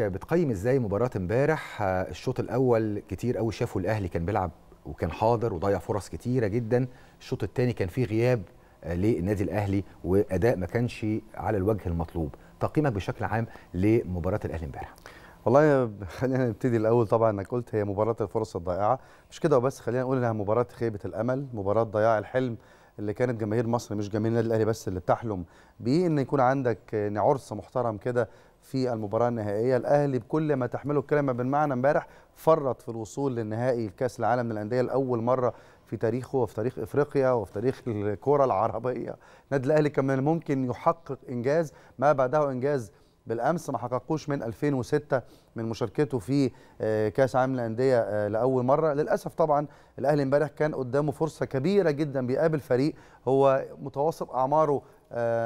بتقيم ازاي مباراه امبارح؟ الشوط الاول كتير قوي شافوا الاهلي كان بيلعب وكان حاضر وضيع فرص كتيره جدا، الشوط الثاني كان فيه غياب للنادي الاهلي واداء ما كانش على الوجه المطلوب. تقييمك بشكل عام لمباراه الاهلي امبارح؟ والله خلينا نبتدي الاول. طبعا انا قلت هي مباراه الفرص الضائعه، مش كده وبس، خلينا نقول انها مباراه خيبه الامل، مباراه ضياع الحلم اللي كانت جماهير مصر، مش جماهير النادي الاهلي بس، اللي بتحلم بيه ان يكون عندك عرس محترم كده في المباراه النهائيه. الاهلي بكل ما تحمله الكلمه بالمعنى امبارح فرط في الوصول للنهائي كاس العالم للانديه لاول مره في تاريخه وفي تاريخ افريقيا وفي تاريخ الكره العربيه. النادي الاهلي كان من الممكن يحقق انجاز ما بعده انجاز بالامس ما حققوش من 2006 من مشاركته في كاس العالم للانديه لاول مره. للاسف طبعا الاهلي امبارح كان قدامه فرصه كبيره جدا، بيقابل فريق هو متوسط اعماره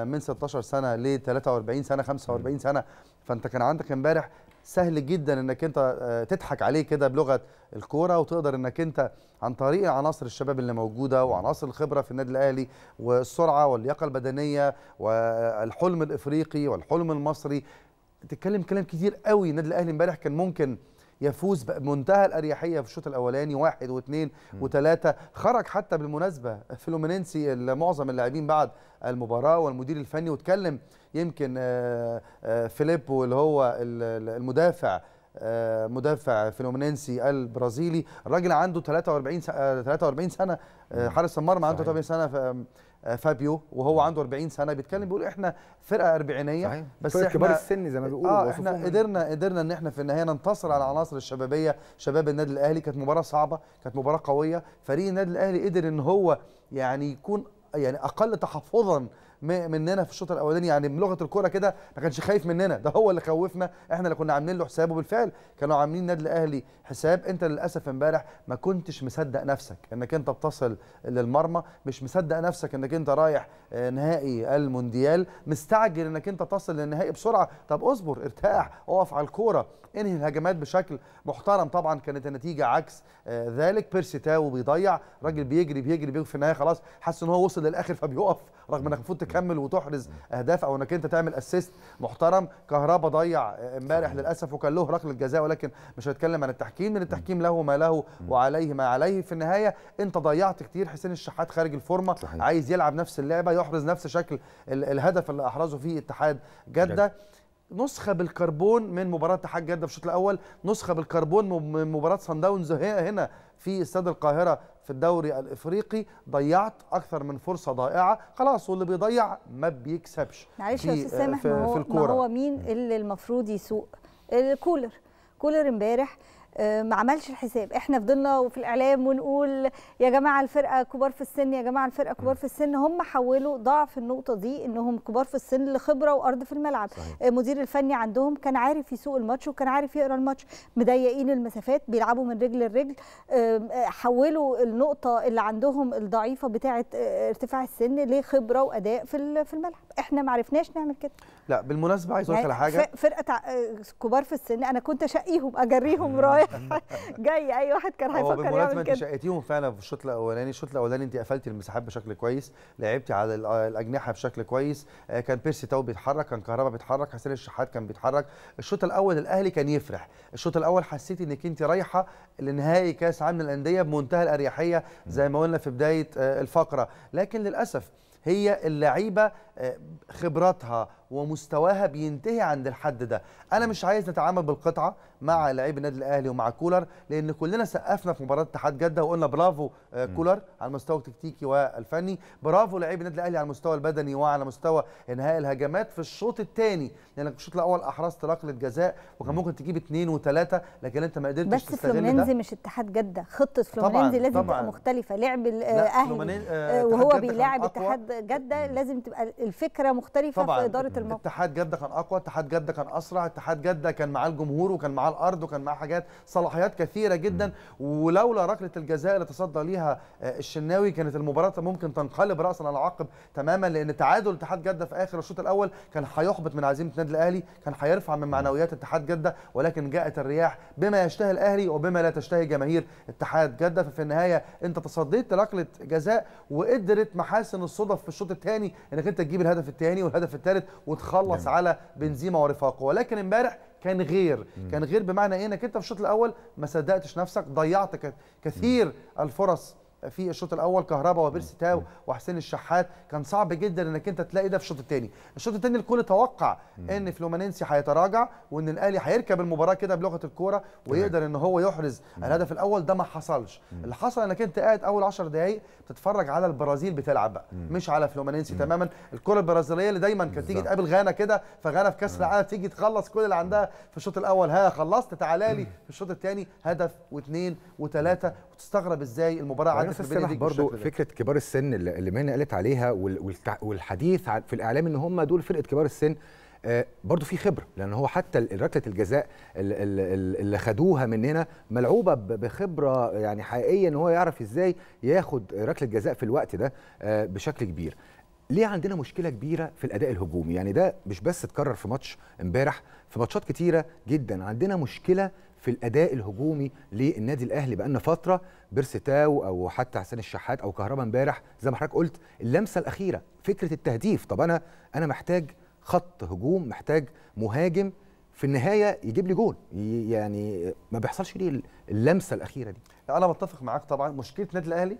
من 16 سنه ل 43 سنه 45 سنه، فانت كان عندك امبارح سهل جدا انك انت تضحك عليه كده بلغه الكوره، وتقدر انك انت عن طريق عناصر الشباب اللي موجوده وعناصر الخبره في النادي الاهلي والسرعه واللياقه البدنيه والحلم الافريقي والحلم المصري، تتكلم كلام كتير قوي. النادي الاهلي امبارح كان ممكن يفوز بمنتهى الاريحيه في الشوط الاولاني 1 و2 و3. خرج حتى بالمناسبه فلومينينسي معظم اللاعبين بعد المباراه والمدير الفني، واتكلم يمكن فيليبو اللي هو مدافع فلومينينسي البرازيلي، الراجل عنده 43 سنه، حارس المرمى عنده 43 سنه فابيو، وهو عنده 40 سنه، بيتكلم بيقول احنا فرقه اربعينيه صحيح. بس احنا كبار السن زي ما بيقولوا احنا قدرنا ان احنا في النهايه ننتصر على العناصر الشبابيه، شباب النادي الاهلي. كانت مباراه صعبه، كانت مباراه قويه، فريق النادي الاهلي قدر ان هو يعني يكون يعني اقل تحفظا مننا في الشوط الاولاني، يعني بلغه الكوره كده ما كانش خايف مننا، ده هو اللي خوفنا، احنا اللي كنا عاملين له حساب، وبالفعل كانوا عاملين النادي الاهلي حساب. انت للاسف امبارح ما كنتش مصدق نفسك انك انت بتصل للمرمى، مش مصدق نفسك انك انت رايح نهائي المونديال، مستعجل انك انت تصل للنهائي بسرعه. طب اصبر، ارتاح، اقف على الكوره، انهي الهجمات بشكل محترم. طبعا كانت النتيجه عكس ذلك، بيرسي تاو بيضيع، راجل بيجري في النهايه خلاص حس ان هو وصل للاخر فبيقف، رغم انك المفروض تكمل وتحرز اهداف او انك انت تعمل اسيست محترم. كهربا ضيع امبارح للاسف، وكان له ركله جزاء، ولكن مش هتكلم عن التحكيم، من التحكيم له ما له وعليه ما عليه. في النهايه انت ضيعت كتير. حسين الشحات خارج الفورمه، صحيح. عايز يلعب نفس اللعبه، يحرز نفس شكل الهدف اللي احرزه فيه اتحاد جده. نسخه بالكربون من مباراه اتحاد جده في الشوط الاول، نسخه بالكربون من مباراه صن داونز هنا في استاد القاهره في الدوري الافريقي. ضيعت اكثر من فرصه ضائعه، خلاص واللي بيضيع ما بيكسبش. معلش يا استاذ سامح، ما هو مين اللي المفروض يسوق؟ كولر امبارح ما عملش الحساب. احنا فضلنا في الاعلام ونقول يا جماعه الفرقه كبار في السن، يا جماعه الفرقه كبار في السن. هم حولوا ضعف النقطه دي انهم كبار في السن لخبره وارض في الملعب. صحيح. المدير الفني عندهم كان عارف يسوق الماتش وكان عارف يقرا الماتش، مضيقين المسافات، بيلعبوا من رجل لرجل. حولوا النقطه اللي عندهم الضعيفه بتاعه ارتفاع السن لخبره واداء في الملعب. احنا ما عرفناش نعمل كده. لا بالمناسبه عايز اقول لك على حاجه، فرقه كبار في السن انا كنت اشقيهم اجريهم رايح جاي، اي واحد كان هيفكر يعمل كده. بالمناسبه انت شقيتيهم فعلا في الشوط الاولاني، انت قفلتي المساحات بشكل كويس، لعبتي على الاجنحه بشكل كويس، كان بيرسي تاو بيتحرك، كان كهربا بيتحرك، حسين الشحات كان بيتحرك. الشوط الاول الاهلي كان يفرح، الشوط الاول حسيتي انك انت رايحه لنهائي كاس عالم الانديه بمنتهى الاريحيه زي ما قلنا في بدايه الفقره، لكن للاسف هي اللعيبه خبراتها ومستواها بينتهي عند الحد ده. انا مش عايز نتعامل بالقطعه مع لاعبي النادي الاهلي ومع كولر، لان كلنا سقفنا في مباراه اتحاد جده وقلنا برافو كولر على المستوى التكتيكي والفني، برافو لاعبي النادي الاهلي على المستوى البدني وعلى مستوى انهاء الهجمات. في الشوط الثاني لانك في الشوط الاول احرزت ركله جزاء وكان ممكن تجيب 2 و3، لكن انت ما قدرتش تستغل ده. بس فلومينينزي مش اتحاد جده، خطه فلومينينزي لازم تبقى مختلفه. لعب الاهلي وهو بيلاعب اتحاد جده لازم تبقى الفكره مختلفه طبعاً. في اداره الموقف. اتحاد جده كان اقوى، اتحاد جده كان اسرع، اتحاد جده كان معاه الجمهور وكان معاه الارض وكان معاه حاجات صلاحيات كثيره جدا، ولولا ركله الجزاء اللي تصدى ليها الشناوي كانت المباراه ممكن تنقلب راسا على عقب تماما، لان تعادل اتحاد جده في اخر الشوط الاول كان هيحبط من عزيمه النادي الاهلي، كان هيرفع من معنويات اتحاد جده، ولكن جاءت الرياح بما يشتهي الاهلي وبما لا تشتهي جماهير اتحاد جده. ففي النهايه انت تصديت ركله جزاء وقدرت محاسن الصدف في الشوط الثاني انك انت تجيب الهدف الثاني والهدف الثالث وتخلص على بنزيما ورفاقه، ولكن امبارح كان غير كان غير بمعنى انك انت في الشوط الاول ما صدقتش نفسك، ضيعت كثير الفرص في الشوط الاول. كهربا وبيرسي تاو وحسين الشحات كان صعب جدا انك انت تلاقي ده في الشوط الثاني. الشوط الثاني الكل توقع ان فلومينينسي هيتراجع وان الاهلي هيركب المباراه كده بلغه الكوره ويقدر ان هو يحرز الهدف الاول. ده ما حصلش. اللي حصل انك انت قاعد اول 10 دقائق بتتفرج على البرازيل بتلعب بقى، مش على فلومينينسي تماما. الكره البرازيليه اللي دايما كانت تيجي تقابل غانا كده، فغانا في كاس العالم تيجي تخلص كل اللي عندها في الشوط الاول، ها خلصت تعالى لي في الشوط الثاني هدف واثنين وثلاثه، وتستغرب ازاي المباراه الصراحه. برضو فكره كبار السن اللي مهنا قالت عليها والحديث في الاعلام ان هم دول فرقه كبار السن، برضو في خبره، لان هو حتى ركله الجزاء اللي خدوها مننا ملعوبه بخبره يعني حقيقيه، ان هو يعرف ازاي ياخد ركله جزاء في الوقت ده بشكل كبير. ليه عندنا مشكله كبيره في الاداء الهجومي؟ يعني ده مش بس اتكرر في ماتش امبارح، في ماتشات كتيره جدا عندنا مشكله في الاداء الهجومي للنادي الاهلي. بقالنا فتره بيرسي تاو او حتى حسين الشحات او كهربا امبارح زي ما حضرتك قلت اللمسه الاخيره، فكره التهديف. طب انا محتاج خط هجوم، محتاج مهاجم في النهايه يجيب لي جول، يعني ما بيحصلش ليه اللمسه الاخيره دي؟ لا انا متفق معاك طبعا. مشكله النادي الاهلي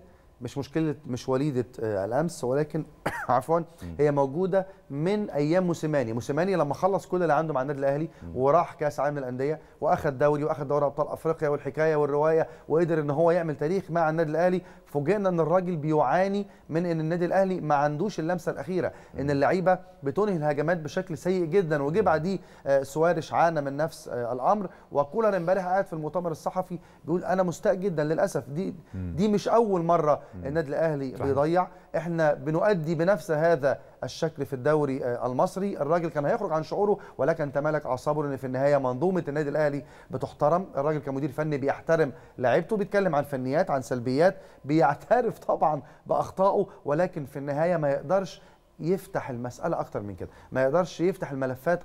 مش وليده الامس، ولكن عفوا هي موجوده من ايام موسيماني لما خلص كل اللي عنده مع النادي الاهلي وراح كاس عالم للانديه واخذ دوري واخذ دوري ابطال افريقيا والحكايه والروايه، وقدر ان هو يعمل تاريخ مع النادي الاهلي. فوجئنا ان الراجل بيعاني من ان النادي الاهلي ما عندوش اللمسه الاخيره، ان اللعيبه بتنهي الهجمات بشكل سيء جدا. وجه بعديه سوارش عانى من نفس الامر، وكولر امبارح قاعد في المؤتمر الصحفي بيقول انا مستاء جدا للاسف. دي مش اول مره النادي الاهلي بيضيع، احنا بنؤدي بنفس هذا الشكل في الدوري المصري. الراجل كان هيخرج عن شعوره ولكن تمالك اعصابه، لان في النهايه منظومه النادي الاهلي بتحترم. الراجل كمدير فني بيحترم لعيبته، بيتكلم عن فنيات، عن سلبيات، بيعترف طبعا باخطائه، ولكن في النهايه ما يقدرش يفتح المساله اكتر من كده، ما يقدرش يفتح الملفات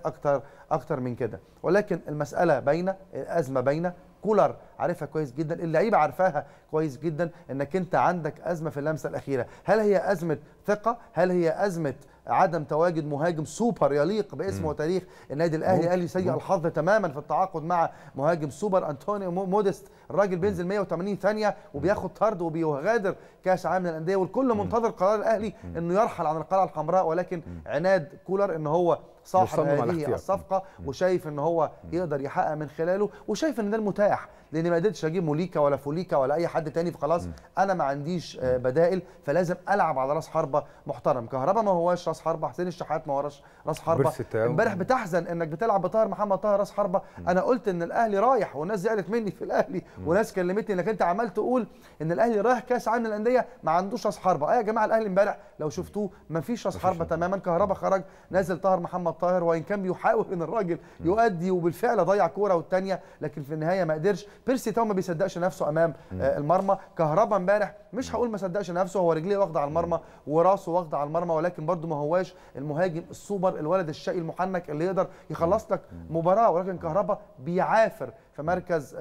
اكتر من كده. ولكن المساله باينه، الازمه باينه، كولر عارفها كويس جدا، اللعيبه عارفاها كويس جدا، انك انت عندك ازمه في اللمسه الاخيره. هل هي ازمه ثقه؟ هل هي ازمه عدم تواجد مهاجم سوبر يليق باسم وتاريخ النادي الاهلي؟ الاهلي سيء الحظ تماما في التعاقد مع مهاجم سوبر. انطونيو مودست الراجل بينزل 180 ثانيه وبياخد طرد وبيغادر كاس عالم للانديه، والكل منتظر قرار الاهلي انه يرحل عن القلعه الحمراء، ولكن عناد كولر ان هو صاحب هذه الصفقه وشايف ان هو يقدر يحقق من خلاله، وشايف ان ده المتاح، لان ما قدرتش اجيب موليكا ولا فوليكا ولا اي حد تاني، فخلاص انا ما عنديش بدائل، فلازم العب على راس حربه محترم. كهربا ما هواش راس حربه، حسين الشحات ما هوش راس حربه. امبارح بتحزن انك بتلعب بطاهر محمد طاهر راس حربه. انا قلت ان الاهلي رايح، وناس زعلت مني في الاهلي وناس كلمتني انك انت عمال تقول ان الاهلي رايح كاس عالم للانديه ما عندوش راس حربه. يا جماعه الاهلي امبارح لو شفتوه ما فيش راس حربه تماما. كهربا خرج، نازل طاهر محمد طاهر، وان كان بيحاول ان الراجل يؤدي وبالفعل ضيع كوره والثانيه، لكن في النهايه ما قدرش. بيرسي تاو ما بيصدقش نفسه امام المرمى. كهربا امبارح مش هقول ما صدقش نفسه، هو رجليه واخده على المرمى وراسه واخده على المرمى، ولكن برده ما هواش المهاجم السوبر، الولد الشقي المحنك اللي يقدر يخلص لك مباراه. ولكن كهربا بيعافر في مركز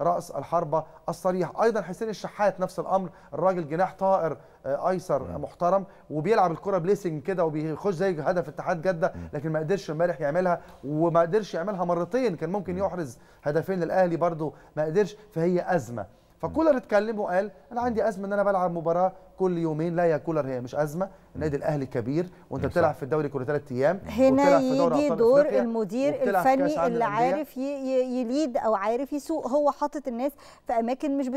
راس الحربه الصريح. ايضا حسين الشحات نفس الامر، الراجل جناح طائر ايسر محترم، وبيلعب الكره بليسنج كده وبيخش زي هدف اتحاد جده، لكن ما قدرش امبارح يعملها، وما قدرش يعملها مرتين، كان ممكن يحرز هدفين للاهلي برده ما قدرش. فهي ازمه. فكولر اتكلم وقال انا عندي ازمه ان انا بلعب مباراه كل يومين. لا يا كولر، هي مش ازمه. النادي الاهلي كبير، وانت بتلعب في الدوري كل 3 ايام. هنا يجي دور المدير الفني اللي عارف يليد او عارف يسوق. هو حاطط الناس في اماكن مش